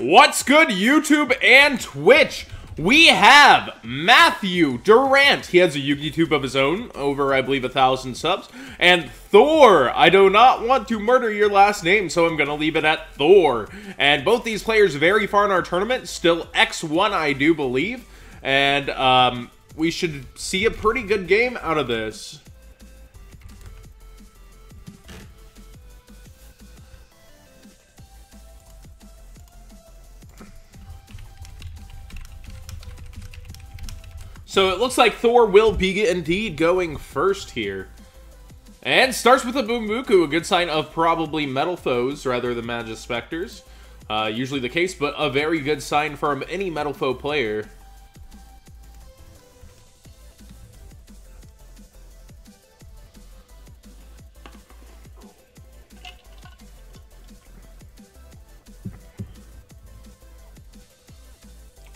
What's good, YouTube and Twitch? We have Matthew Durrant. He has a YouTube of his own, over, I believe, 1,000 subs. And Thor. I do not want to murder your last name, so I'm going to leave it at Thor. And both these players very far in our tournament. Still X1, I do believe. And we should see a pretty good game out of this. So it looks like Thor will be indeed going first here. And starts with a Bumbuku, a good sign of probably Metal Foes rather than Magic Specters. Usually the case, but a very good sign from any Metal Foe player.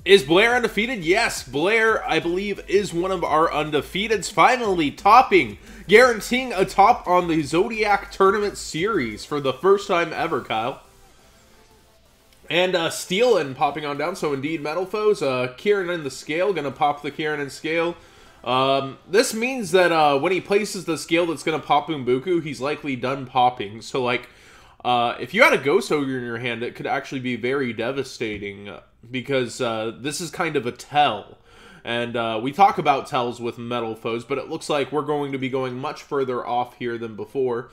Is Blair undefeated? Yes, Blair, I believe, is one of our undefeateds. Finally topping, guaranteeing a top on the Zodiac Tournament Series for the first time ever, Kyle. And Steelen popping on down, so indeed Metal Foes. Kieran in the scale, going to pop the Kieran in scale. This means that when he places the scale that's going to pop Bumbuku, he's likely done popping. So, like, if you had a Ghost Ogre in your hand, it could actually be very devastating, because this is kind of a tell. And we talk about tells with Metal Foes, but it looks like we're going to be going much further off here than before.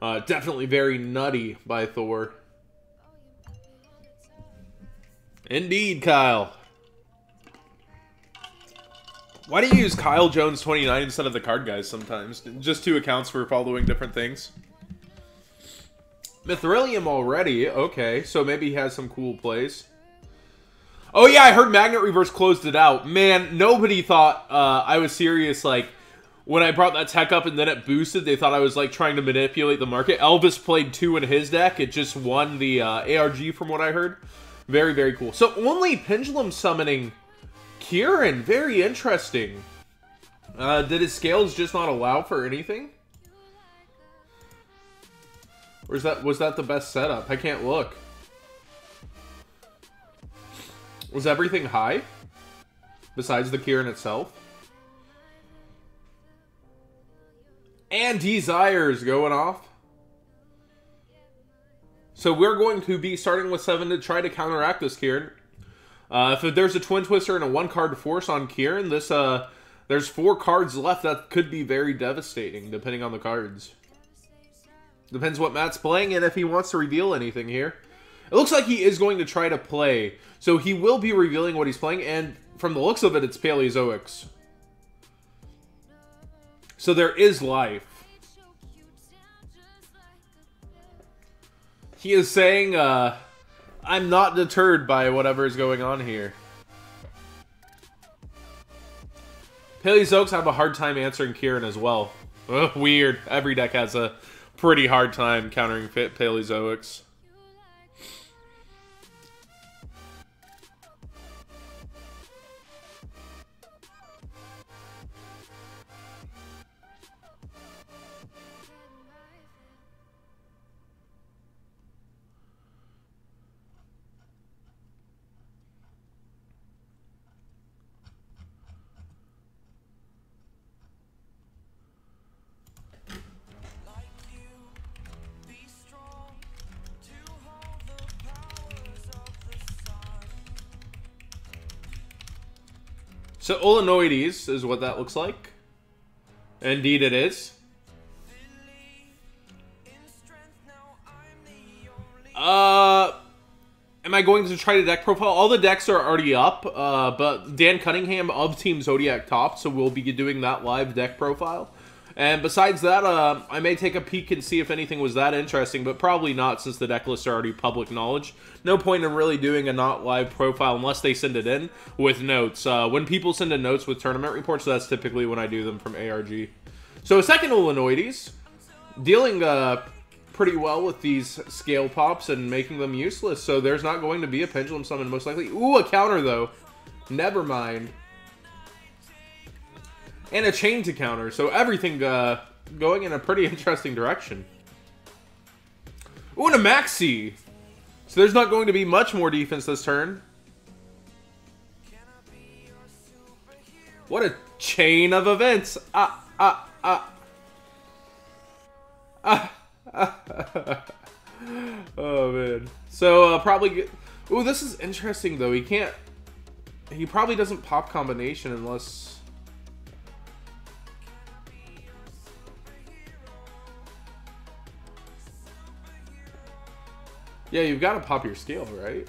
Definitely very nutty by Thor. Indeed, Kyle. Why do you use Kyle Jones 29 instead of the card guys sometimes? Just two accounts for following different things. Mithrilium already, okay, so maybe he has some cool plays. Oh yeah, I heard Magnet Reverse closed it out. Man, nobody thought I was serious, like, when I brought that tech up and then it boosted, they thought I was, like, trying to manipulate the market. Elvis played two in his deck, it just won the ARG from what I heard. Very, very cool. So only Pendulum Summoning Kieran, very interesting. Did his scales just not allow for anything? Or is that, was that the best setup? I can't look. Was everything high? Besides the Kieran itself? And Desires going off. So we're going to be starting with 7 to try to counteract this Kieran. If there's a Twin Twister and a 1-card force on Kieran, this, there's 4 cards left that could be very devastating, depending on the cards. Depends what Matt's playing and if he wants to reveal anything here. It looks like he is going to try to play. So he will be revealing what he's playing. And from the looks of it, it's Paleozoics. So there is life. He is saying, I'm not deterred by whatever is going on here. Paleozoics have a hard time answering Kieran as well. Ugh, weird. Every deck has a pretty hard time countering Paleozoics. So Olenoides is what that looks like. Indeed it is. Am I going to try to deck profile? All the decks are already up, but Dan Cunningham of Team Zodiac topped, so we'll be doing that live deck profile. And besides that, I may take a peek and see if anything was that interesting, but probably not since the deck lists are already public knowledge. No point in really doing a not live profile unless they send it in with notes. When people send in notes with tournament reports, that's typically when I do them from ARG. So a second Olenoides, dealing pretty well with these scale pops and making them useless. So there's not going to be a Pendulum Summon most likely. Ooh, a counter though. Never mind. And a chain to counter, so everything going in a pretty interesting direction. Ooh, and a Maxi! So there's not going to be much more defense this turn. What a chain of events. Oh, man. So, probably get... Ooh, this is interesting, though. He can't... He probably doesn't pop combination unless... Yeah, you've got to pop your scale, right?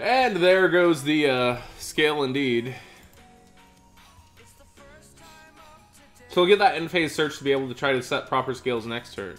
And there goes the scale indeed. So we'll get that end phase search to be able to try to set proper scales next turn.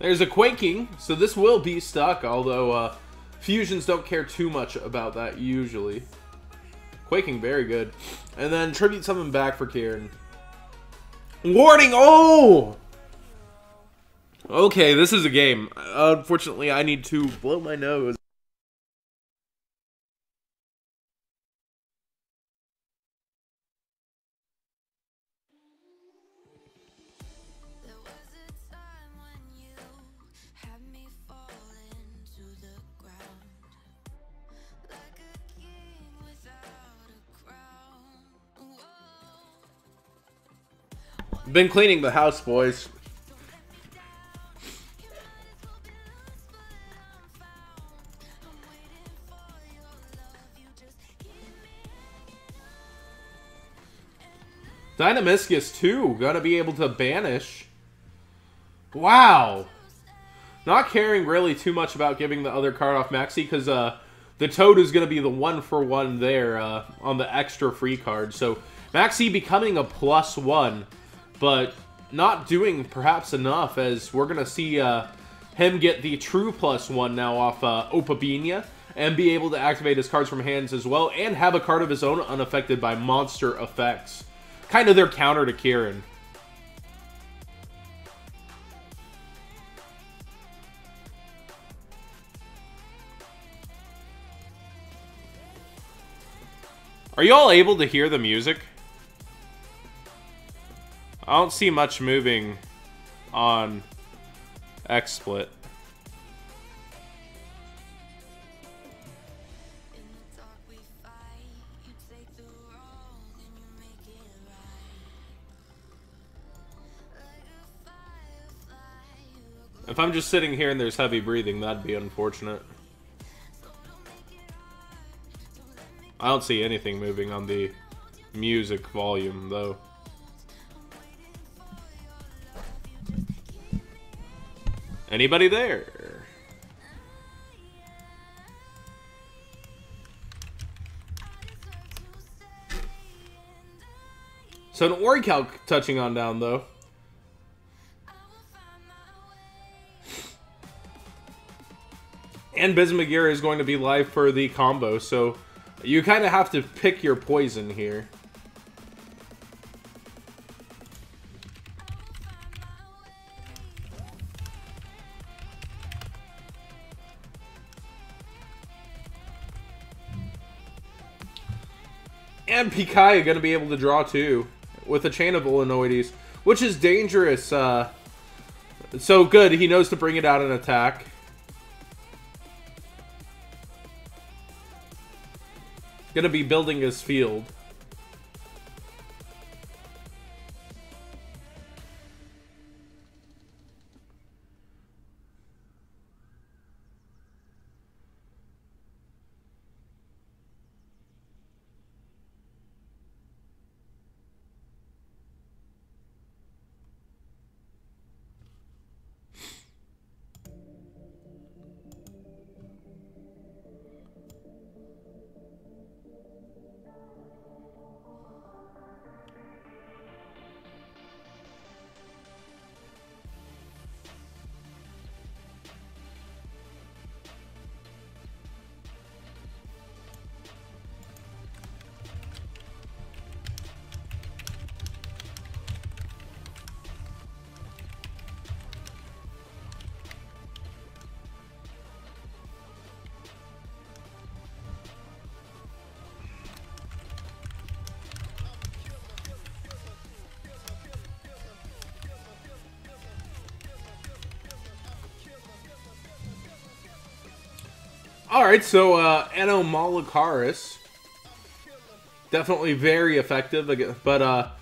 There's a Quaking, so this will be stuck, although fusions don't care too much about that usually. Quaking, very good. And then tribute summon back for Kieran. Warding, oh! Okay, this is a game. Unfortunately, I need to blow my nose. Been cleaning the house, boys. Dynamiscus too, gonna be able to banish. Wow. Not caring really too much about giving the other card off Maxi, because the Toad is gonna be the 1-for-1 there on the extra free card. So Maxi becoming a +1. But not doing perhaps enough, as we're going to see him get the true +1 now off Opabinia and be able to activate his cards from hands as well and have a card of his own unaffected by monster effects. Kind of their counter to Kieran. Are you all able to hear the music? I don't see much moving on XSplit. If I'm just sitting here and there's heavy breathing, that'd be unfortunate. I don't see anything moving on the music volume, though. Anybody there? So an Orichalc touching on down, though. And Bismagear is going to be live for the combo, so you kind of have to pick your poison here. And Pikachu going to be able to draw too with a chain of Olenoides, which is dangerous. So good, he knows to bring it out and attack. Going to be building his field. Alright, so Anomalocaris, definitely very effective, but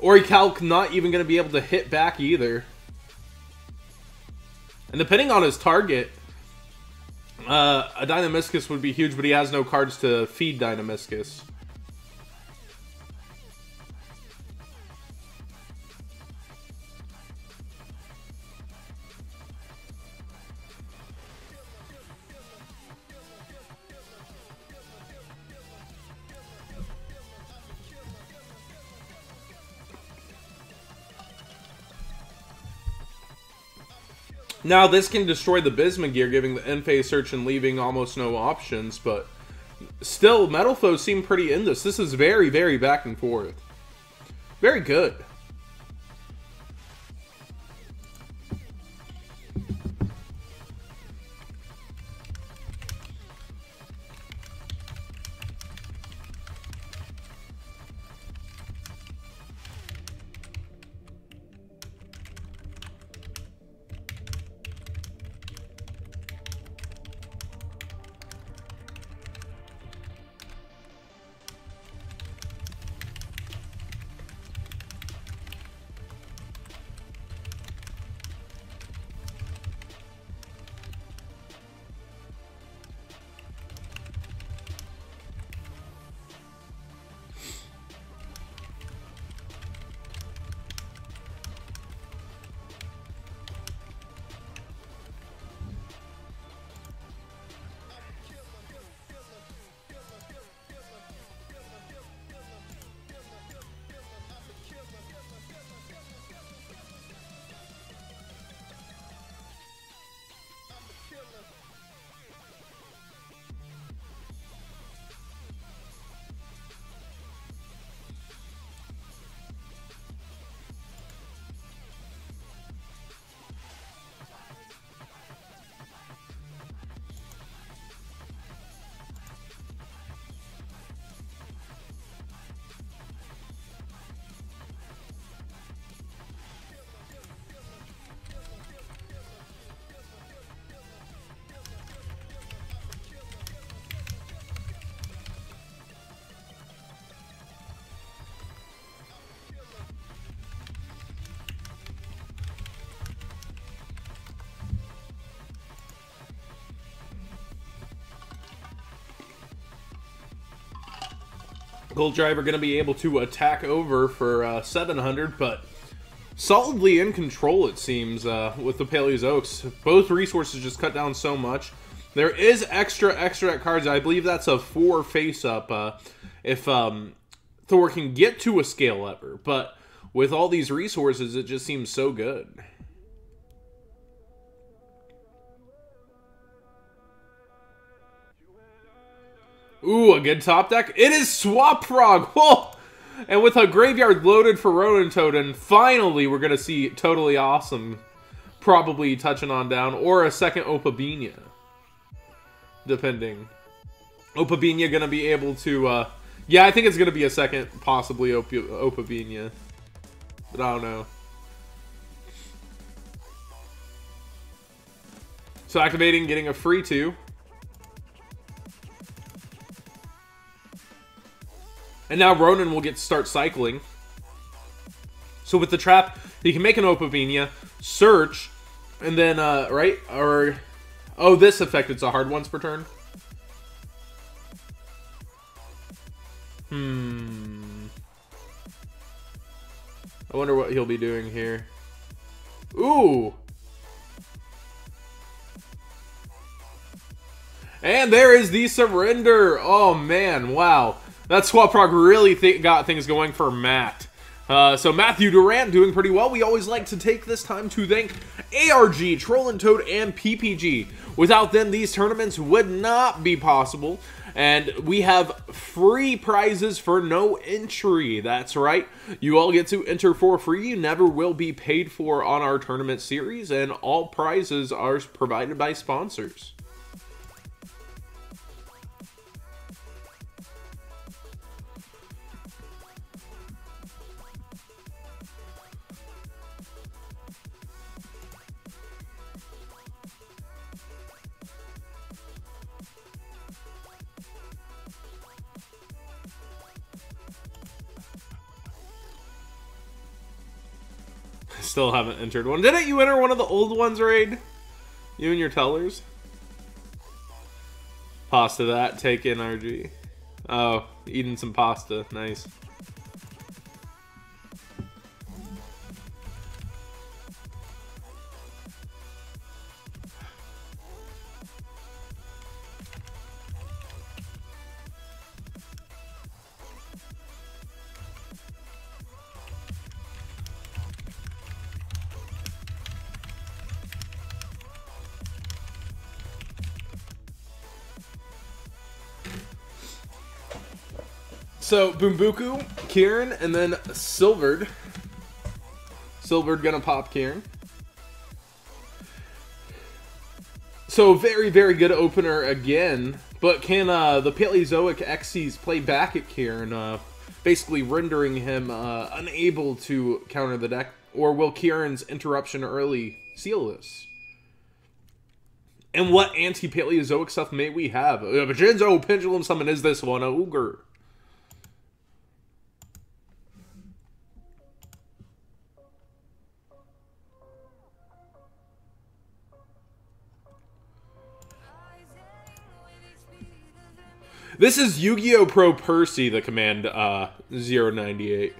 Orichalc not even going to be able to hit back either. And depending on his target, a Dynamiscus would be huge, but he has no cards to feed Dynamiscus. Now, this can destroy the Bismagear, giving the end-phase search and leaving almost no options, but still, Metal Foes seem pretty in this. This is very, very back and forth. Very good. Gold Driver going to be able to attack over for 700, but solidly in control, it seems, with the Paleozoics. Both resources just cut down so much. There is extra cards. I believe that's a 4 face-up if Thor can get to a scale lever, but with all these resources, it just seems so good. Ooh, a good top deck. It is Swap Frog! Whoa! And with a graveyard loaded for Ronin Totem, finally we're going to see Totally Awesome probably touching on down, or a second Opabinia, depending. Opabinia going to be able to... yeah, I think it's going to be a second, possibly, Opabinia. But I don't know. So activating, getting a free 2. And now Ronin will get to start cycling. So with the trap, he can make an Opabinia, search, and then, right? Or, oh, this effect, it's a hard once per turn. I wonder what he'll be doing here. Ooh! And there is the surrender! Oh, man, wow. That Swap Frog really got things going for Matt. So Matthew Durrant doing pretty well. We always like to take this time to thank ARG, Trollin' Toad, and PPG. Without them, these tournaments would not be possible. And we have free prizes for no entry. That's right. You all get to enter for free. You never will be paid for on our tournament series. And all prizes are provided by sponsors. Still haven't entered one. Didn't you enter one of the old ones, Raid? You and your tellers? Pasta that, take in RG. Oh, eating some pasta, nice. So, Bumbuku, Kieran, and then Silvered. Silvered gonna pop Kieran. So, very, very good opener again. But can the Paleozoic Xyz play back at Kieran, basically rendering him unable to counter the deck? Or will Kieran's interruption early seal this? And what anti-Paleozoic stuff may we have? Vincenzo Pendulum Summon is this one, Ogre. This is Yu-Gi-Oh! Pro Percy, the command 098.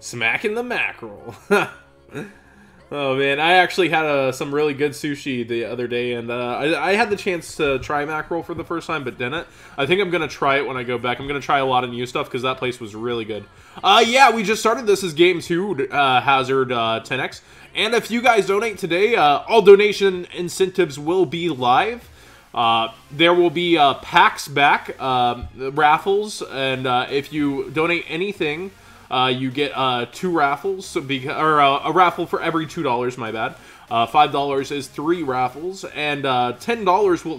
Smacking the mackerel. Oh man, I actually had some really good sushi the other day, and I had the chance to try mackerel for the first time, but didn't. I think I'm gonna try it when I go back. I'm gonna try a lot of new stuff because that place was really good. Yeah, we just started this as Game 2, Hazard 10X. And if you guys donate today, all donation incentives will be live. There will be packs back, raffles, and if you donate anything, you get 2 raffles, so a raffle for every $2, my bad. $5 is 3 raffles, and $10 will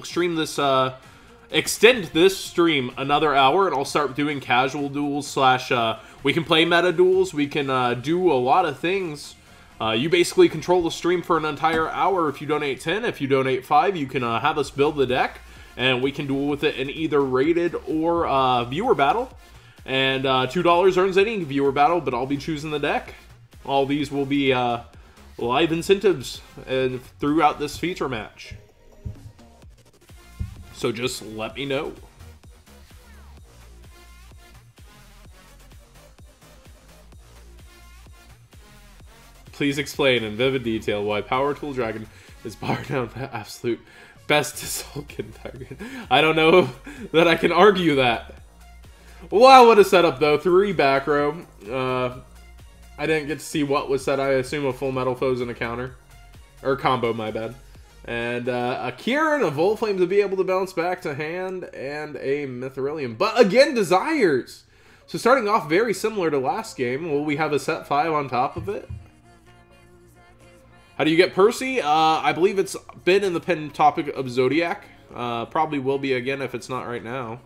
extend this stream another hour, and I'll start doing casual duels / we can play meta duels, we can do a lot of things. You basically control the stream for an entire hour if you donate 10. If you donate 5, you can have us build the deck, and we can duel with it in either rated or viewer battle. And $2 earns any viewer battle, but I'll be choosing the deck. All these will be live incentives and throughout this feature match. So just let me know. Please explain in vivid detail why Power Tool Dragon is bar down the absolute best Sulkin target. I don't know that I can argue that. Wow, what a setup though. 3 back row. I didn't get to see what was said. I assume a Full Metal Foes and a counter. Or combo, my bad. And a Kieran, a Volflame to be able to bounce back to hand, and a Mithrilium. But again, Desires! So starting off very similar to last game. Will we have a set 5 on top of it? How do you get Percy? I believe it's been in the pen topic of Zodiac. Probably will be again if it's not right now.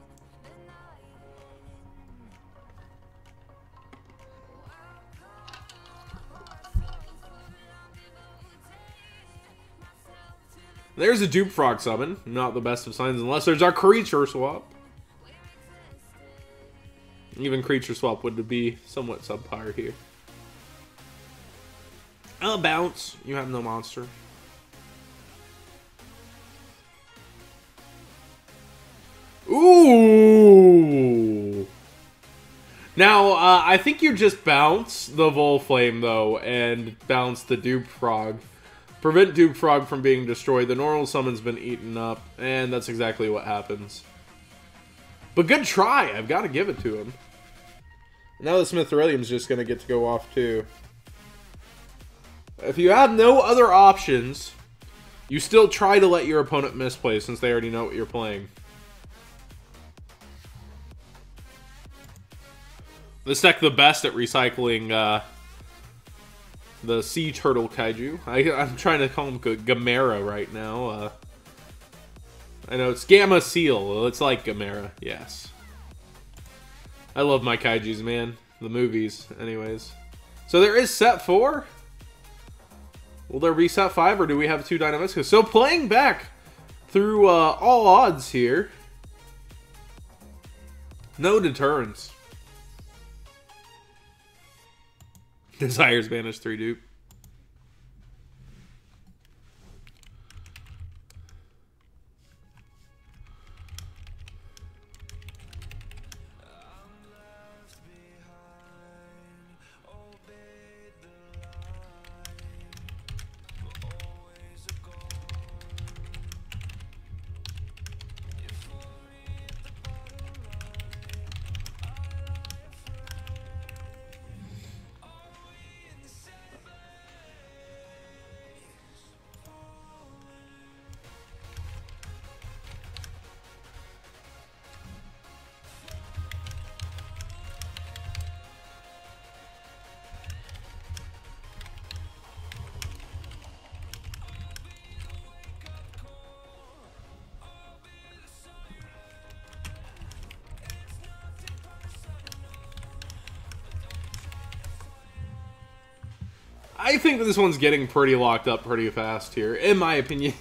There's a Dupe Frog summon. Not the best of signs unless there's our creature swap. Even creature swap would be somewhat subpar here. A bounce. You have no monster. Ooh. Now, I think you just bounce the Volflame, though, and bounce the Dupe Frog. Prevent Dupe Frog from being destroyed. The normal summon's been eaten up, and that's exactly what happens. But good try. I've got to give it to him. Now the Mithrilium's just going to get to go off, too. If you have no other options, you still try to let your opponent misplay since they already know what you're playing. This deck the best at recycling the sea turtle kaiju. I'm trying to call him Gamera right now. I know it's Gamma Seal. It's like Gamera, yes. I love my kaijus, man. The movies, anyways. So there is set 4. Will there be set 5, or do we have 2 Dynamiscus? So playing back through all odds here. No deterrence. Desires banish 3 dupe. I think that this one's getting pretty locked up pretty fast here, in my opinion.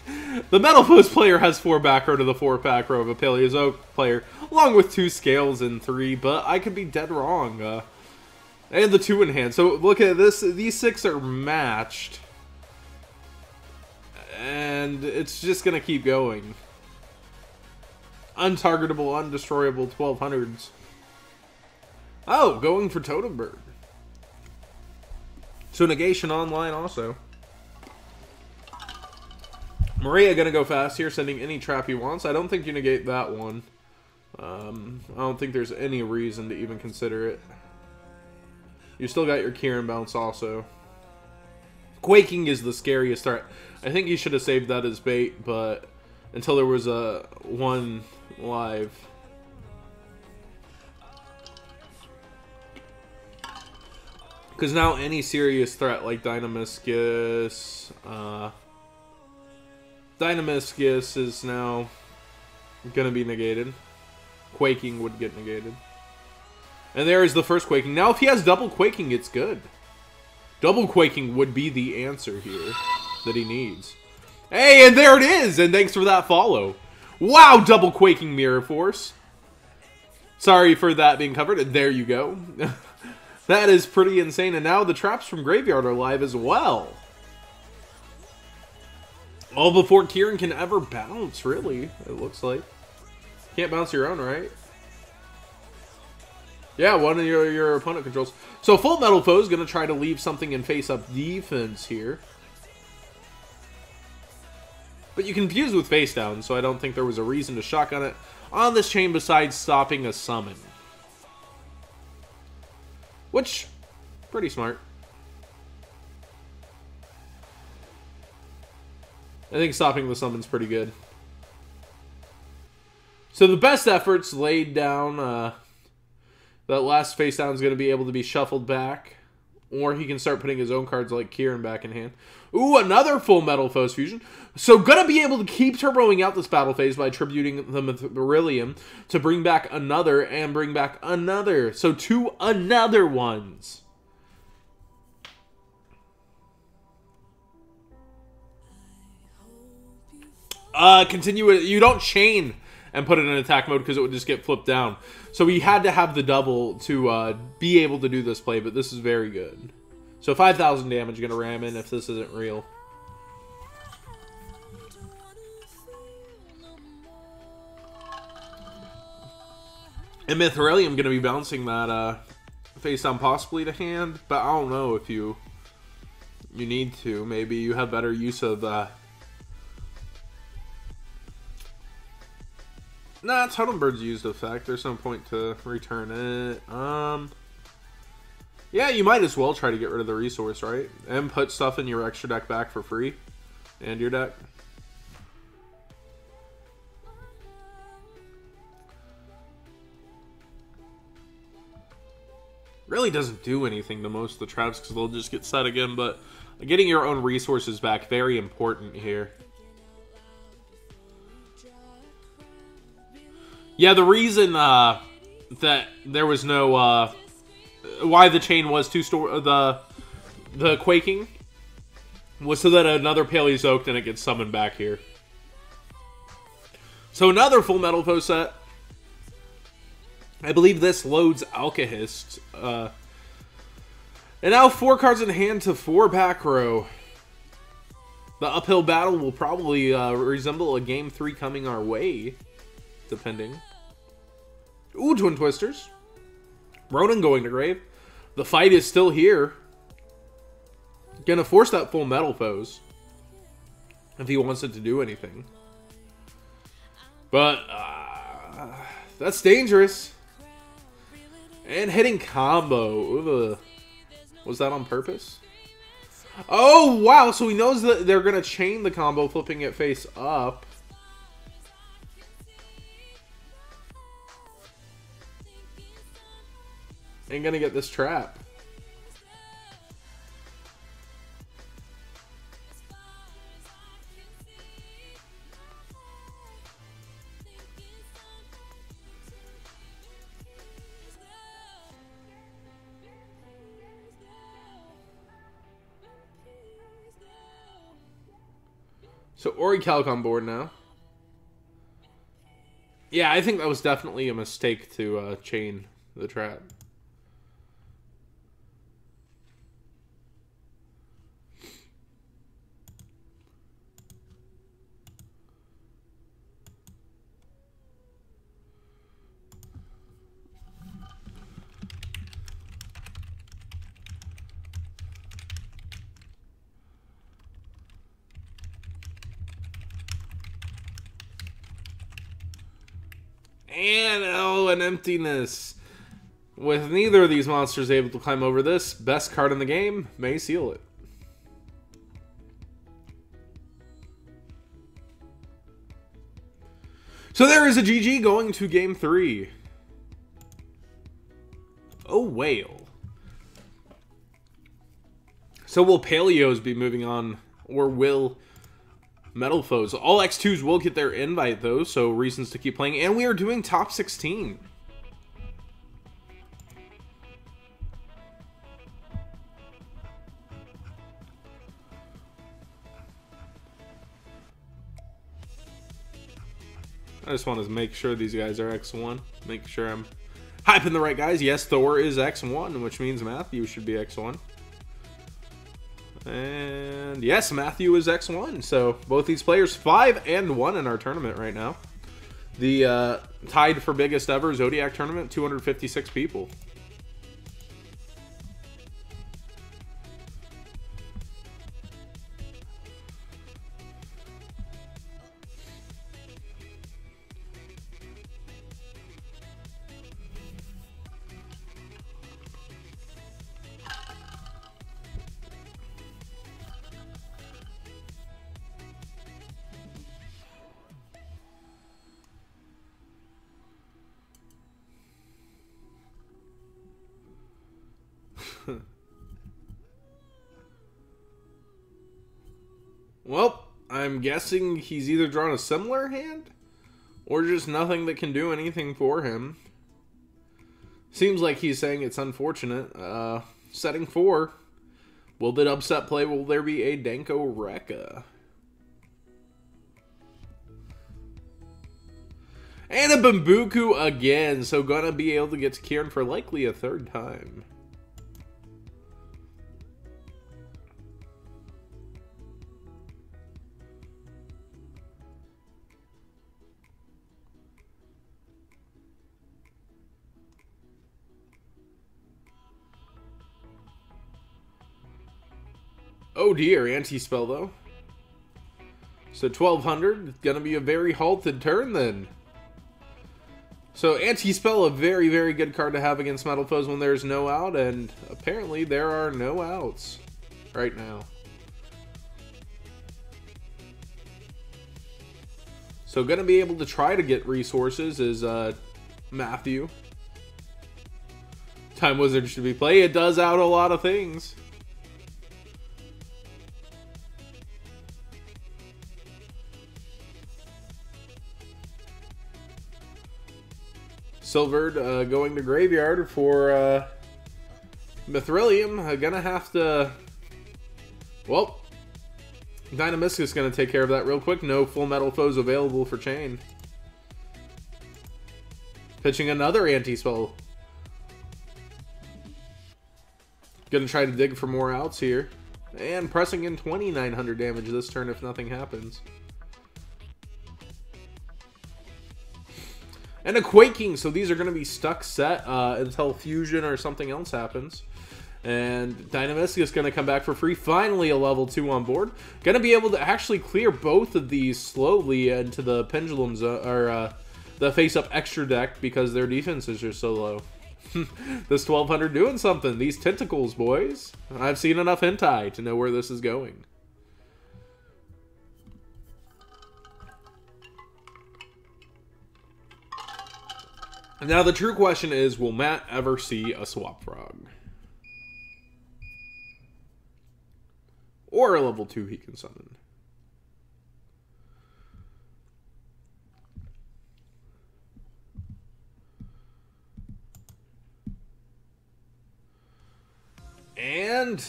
The Metal Foes player has 4 back row to the 4 pack row of a Paleozoic player, along with 2 scales and 3, but I could be dead wrong. And the 2 in hand. So look at this. These 6 are matched. And it's just going to keep going. Untargetable, undestroyable 1200s. Oh, going for Totem Bird. So negation online also. Maria gonna go fast here, sending any trap he wants. I don't think you negate that one. I don't think there's any reason to even consider it. You still got your Kieran bounce also. Quaking is the scariest threat. I think you should have saved that as bait, but until there was a one live. Because now any serious threat like Dynamiscus is now going to be negated. Quaking would get negated. And there is the first Quaking. Now if he has double Quaking, it's good. Double Quaking would be the answer here that he needs. Hey, and there it is! And thanks for that follow. Wow, double Quaking Mirror Force. Sorry for that being covered. And there you go. That is pretty insane. And now the traps from Graveyard are live as well. All before Kieran can ever bounce, really, it looks like. Can't bounce your own, right? Yeah, one of your opponent controls. So Full Metal Foe is going to try to leave something in face-up defense here. But you confuse with face-down, so I don't think there was a reason to shotgun it on this chain besides stopping a summon. Which, pretty smart. I think stopping the summon's pretty good. So the best efforts laid down. That last face down is going to be able to be shuffled back. Or he can start putting his own cards like Kieran back in hand. Ooh, another Full Metal Foes fusion. So going to be able to keep turboing out this battle phase by tributing the Mithrilium to bring back another and bring back another. So 2 another ones. Continue it. You don't chain and put it in attack mode because it would just get flipped down. So we had to have the double to be able to do this play, but this is very good. So 5,000 damage going to ram in if this isn't real. And Mithrilium going to be bouncing that face down possibly to hand, but I don't know if you need to. Maybe you have better use of... Nah, Totem Bird's used effect. There's no point to return it. Yeah, you might as well try to get rid of the resource, right? And put stuff in your extra deck back for free. And your deck. Really doesn't do anything to most of the traps because they'll just get set again, but getting your own resources back, very important here. Yeah, the reason that there was no why the chain was to store the Quaking was so that another Paleozoic didn't get summoned back here. So another Full Metal Foe set. I believe this loads Alkahist. And now 4 cards in hand to 4 back row. The uphill battle will probably resemble a game 3 coming our way, depending. Ooh, Twin Twisters. Ronan going to grave. The fight is still here. Gonna force that Full Metal Foes if he wants it to do anything. But that's dangerous. And hitting combo. Ugh. Was that on purpose? Oh wow! So he knows that they're gonna chain the combo, flipping it face up. Ain't gonna get this trap. So Orichalc on board now. Yeah, I think that was definitely a mistake to chain the trap. And, oh, an emptiness. With neither of these monsters able to climb over this, best card in the game may seal it. So there is a GG going to game 3. Oh, whale. So will Paleos be moving on, or will Metal Foes? All X2s will get their invite, though, so reasons to keep playing. And we are doing top 16. I just want to make sure these guys are X1. Make sure I'm hyping the right guys. Yes, Thor is X1, which means Matthew should be X1. And yes, Matthew is X1, so both these players 5-1 in our tournament right now. The tied for biggest ever Zodiac tournament, 256 people. Well, I'm guessing he's either drawn a similar hand or just nothing that can do anything for him. Seems like he's saying it's unfortunate. Setting 4. Will the upset play? Will there be a Danko Rekka? And a Bumbuku again, so gonna be able to get to Kieran for likely a third time. Oh dear, anti-spell though. So 1200, gonna be a very halted turn then. So anti-spell, a very, very good card to have against Metal Foes when there's no out, and apparently there are no outs right now. So gonna be able to try to get resources is Matthew. Time Wizard should be played. It does out a lot of things. Silvered going to graveyard for Mithrilium. Gonna have to... Well, Dynamiscus is gonna take care of that real quick. No Full Metal Foes available for chain. Pitching another anti-spell. Gonna try to dig for more outs here. And pressing in 2900 damage this turn if nothing happens. And a Quaking, so these are going to be stuck set until Fusion or something else happens. And Dynamiscus is going to come back for free. Finally a level 2 on board. Going to be able to actually clear both of these slowly into the Pendulums, or the face-up extra deck because their defenses are so low. This 1200 doing something. These tentacles, boys. I've seen enough hentai to know where this is going. Now the true question is, will Matt ever see a Swap Frog? Or a level 2 he can summon? And...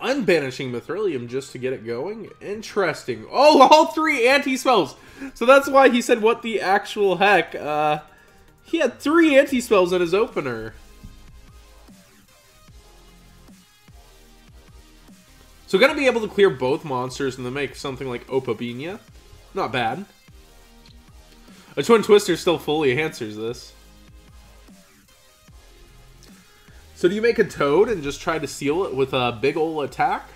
unbanishing Mithrilium just to get it going. Interesting. Oh, all three anti-spells! So that's why he said, what the actual heck. He had three anti-spells in his opener. So gonna be able to clear both monsters and then make something like Opabinia. Not bad. A Twin Twister still fully answers this. So do you make a Toad and just try to seal it with a big ol' attack?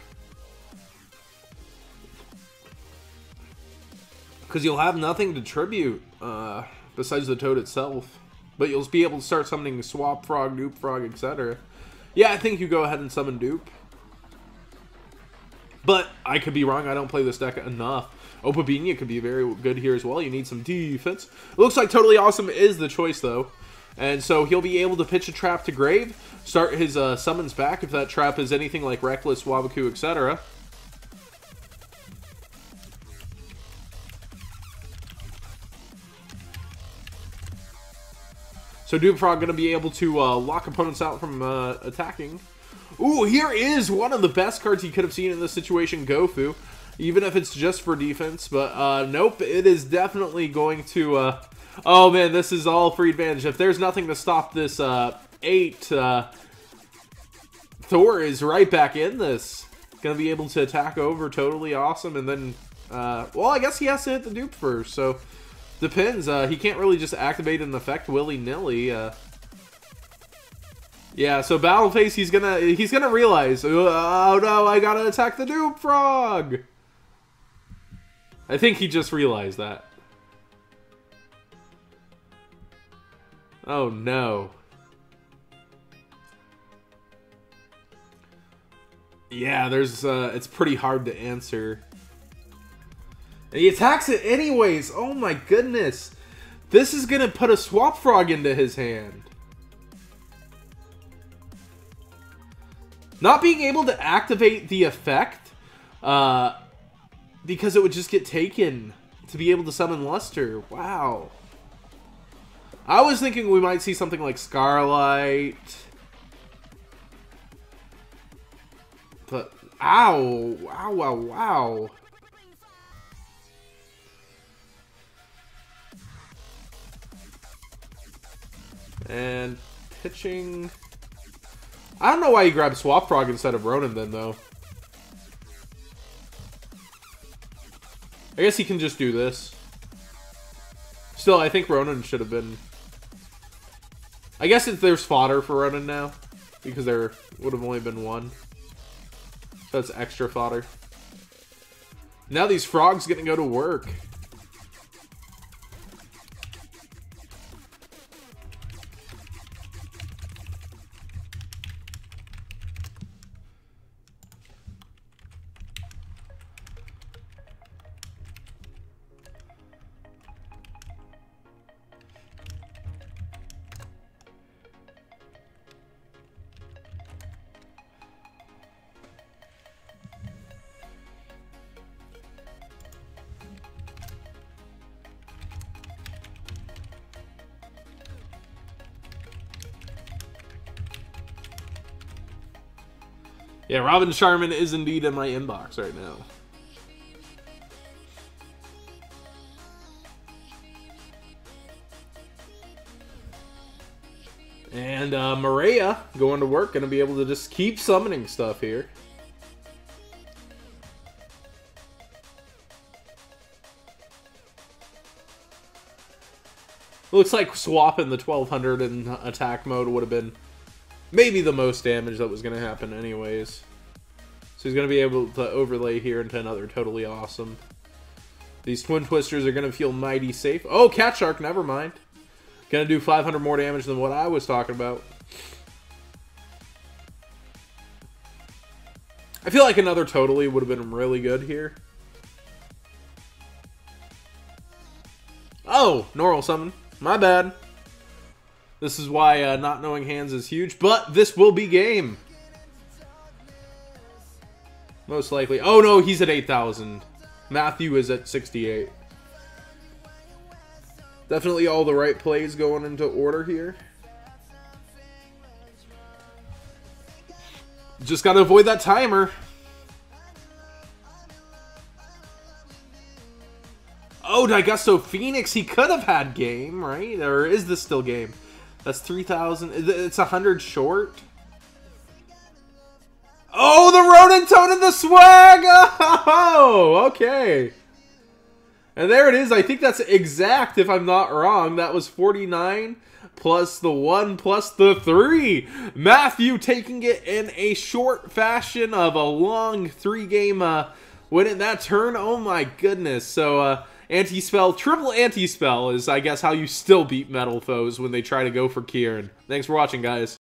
Because you'll have nothing to tribute besides the Toad itself. But you'll be able to start summoning Swap Frog, Dupe Frog, etc. Yeah, I think you go ahead and summon Dupe. But I could be wrong, I don't play this deck enough. Opabinia could be very good here as well. You need some defense. It looks like Totally Awesome is the choice, though. And so he'll be able to pitch a trap to grave, start his summons back if that trap is anything like Reckless, Wabaku, etc. So Dupe Frog going to be able to lock opponents out from attacking. Ooh, here is one of the best cards he could have seen in this situation, Gofu. Even if it's just for defense, but nope, it is definitely going to... oh man, this is all free advantage. If there's nothing to stop this 8, Thor is right back in this. Gonna be able to attack over Totally Awesome, and then... well, I guess he has to hit the Dupe first, so... Depends. He can't really just activate an effect willy-nilly. Yeah, so Battle Face, he's gonna realize, oh no, I gotta attack the Dupe Frog! I think he just realized that. Oh no. Yeah, there's, it's pretty hard to answer. And he attacks it anyways, oh my goodness. This is gonna put a Swap Frog into his hand. Not being able to activate the effect, because it would just get taken to be able to summon Luster. Wow. I was thinking we might see something like Scarlight. But, ow, wow, wow, wow. And pitching... I don't know why you grabbed Swap Frog instead of Ronin then, though. I guess he can just do this. Still, I think Ronin should have been... I guess if there's fodder for Ronin now, because there would have only been one. So that's extra fodder. Now these frogs gonna go to work. Yeah, Robin Sharman is indeed in my inbox right now. And Maria going to work, gonna be able to just keep summoning stuff here. Looks like swapping the 1200 in attack mode would have been maybe the most damage that was going to happen anyways. So he's going to be able to overlay here into another Totally Awesome. These Twin Twisters are going to feel mighty safe. Oh, Cat Shark, never mind. Going to do 500 more damage than what I was talking about. I feel like another Totally would have been really good here. Oh, Normal Summon. My bad. This is why not knowing hands is huge, but this will be game. Most likely. Oh no, he's at 8,000. Matthew is at 68. Definitely all the right plays going into order here. Just gotta avoid that timer. Oh, Daigasto Phoenix. He could have had game, right? Or is this still game? That's 3,000. It's 100 short. Oh, the Rodentoad and the swag! Oh, okay. And there it is. I think that's exact, if I'm not wrong. That was 49 plus the 1 plus the 3. Matthew taking it in a short fashion of a long 3-game win in that turn. Oh my goodness. So, Anti-Spell, triple Anti-Spell is, I guess, how you still beat Metal Foes when they try to go for Kieran. Thanks for watching, guys.